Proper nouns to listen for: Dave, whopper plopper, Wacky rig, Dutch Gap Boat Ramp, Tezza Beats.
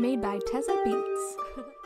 Made by Tezza Beats.